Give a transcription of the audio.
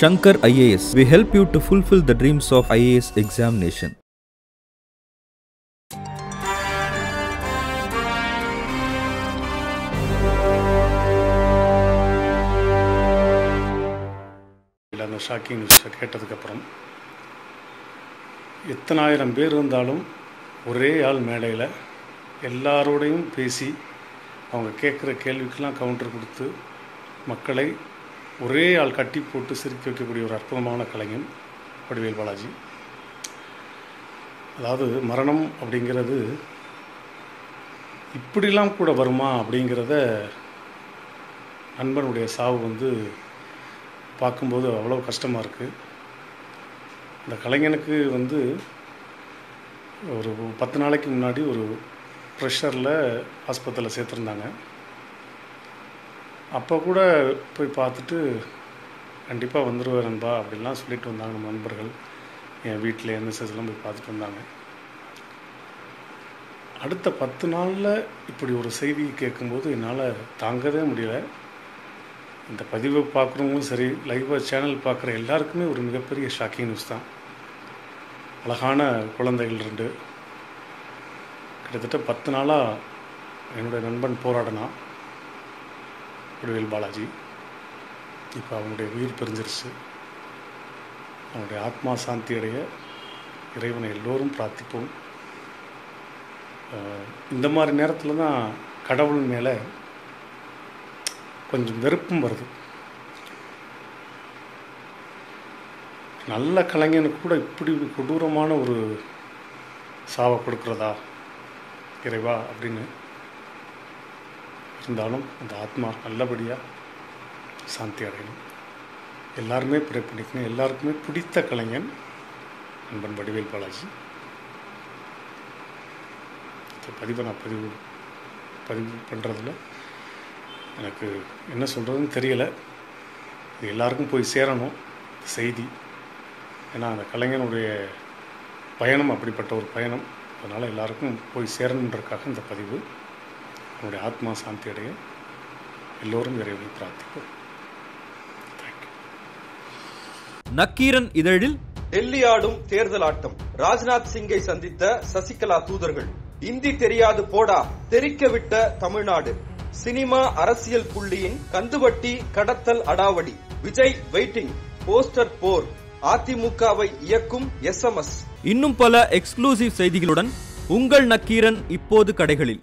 Shankar IAS, we help you to fulfill the dreams of IAS examination. Shocking நியூஸை கேட்டதுக்கப்புறம் எத்தனாயிரம் பேர் இருந்தாலும் ஒரே ஆள் மேடையில் எல்லாரோடையும் பேசி அவங்க கேட்குற கேள்விக்கெல்லாம் கவுண்டர் கொடுத்து மக்களை ஒரே ஆள் கட்டி போட்டு சிரிக்க வைக்கக்கூடிய ஒரு அற்புதமான கலைஞன் வடிவேல் பாலாஜி. அதாவது மரணம் அப்படிங்கிறது இப்படிலாம் கூட வருமா அப்படிங்கிறத நண்பனுடைய சாவு வந்து பார்க்கும்போது அவ்வளோ கஷ்டமாக இருக்குது. இந்த கலைஞனுக்கு வந்து ஒரு 10 நாளைக்கு முன்னாடி ஒரு ப்ரெஷரில் ஆஸ்பத்திரியில் சேர்த்துருந்தாங்க. அப்போ கூட போய் பார்த்துட்டு கண்டிப்பாக வந்துடுவார் நண்பா அப்படிலாம் சொல்லிட்டு வந்தாங்க நம்ம நண்பர்கள். என் வீட்டில் என்எஸ்எஸ்லாம் போய் பார்த்துட்டு வந்தாங்க. அடுத்த 10 நாளில் இப்படி ஒரு செய்தி கேட்கும்போது என்னால் தாங்கவே முடியலை. இந்த பதிவை பார்க்குறவங்களும் சரி, லைவாக சேனல் பார்க்குற எல்லாருக்குமே ஒரு மிகப்பெரிய ஷாக்கிங் நியூஸ் தான். அழகான குழந்தைகள் 2 கிட்டத்தட்ட 10 நாளாக என்னுடைய நண்பன் போராடினா வடிவேல் பாலாஜி. இப்போ அவனுடைய உயிர் பிரிஞ்சிருச்சு. அவனுடைய ஆத்மா சாந்தி அடைய இறைவனை எல்லோரும் பிரார்த்திப்போம். இந்த மாதிரி நேரத்தில் தான் கடவுள் மேலே கொஞ்சம் வெறுப்பும் வருது. நல்ல கலைஞனுக்கு கூட இப்படி கொடூரமான ஒரு சாவை கொடுக்குறதா இறைவா அப்படின்னு இருந்தாலும் அந்த ஆத்மா நல்லபடியாக சாந்தி அடையணும் எல்லாருமே ப்ரே பண்ணிக்கணும். எல்லாருக்குமே பிடித்த கலைஞன் நண்பன் வடிவேல் பாலாஜி. பதிவு பண்ணுறதில் எனக்கு என்ன சொல்கிறதுன்னு தெரியலை. இது எல்லாருக்கும் போய் சேரணும் செய்தி. ஏன்னா அந்த கலைஞனுடைய பயணம் அப்படிப்பட்ட ஒரு பயணம். அதனால் எல்லாருக்கும் போய் சேரணுன்றதுக்காக இந்த பதிவு. அவனுடைய ஆத்மா சாந்தி அடைய எல்லோரும் இறைவனை பிரார்த்திப்போம். தேங்க்யூ. நக்கீரன் இதழில் டெல்லி ஆடும் தேர்தல் ஆட்டம். ராஜ்நாத் சிங்கை சந்தித்த சசிகலா தூதர்கள். இந்தி தெரியாது போடா தெரிக்க விட்ட தமிழ்நாடு. சினிமா அரசியல் புள்ளியின் கந்துவட்டி கடத்தல் அடாவடி. விஜய் வெயிட்டிங் போஸ்டர் போர். அதிமுகவை இயக்கும் SMS. இன்னும் பல எக்ஸ்க்ளூசிவ் செய்திகளுடன் உங்கள் நக்கீரன் இப்போது கடைகளில்.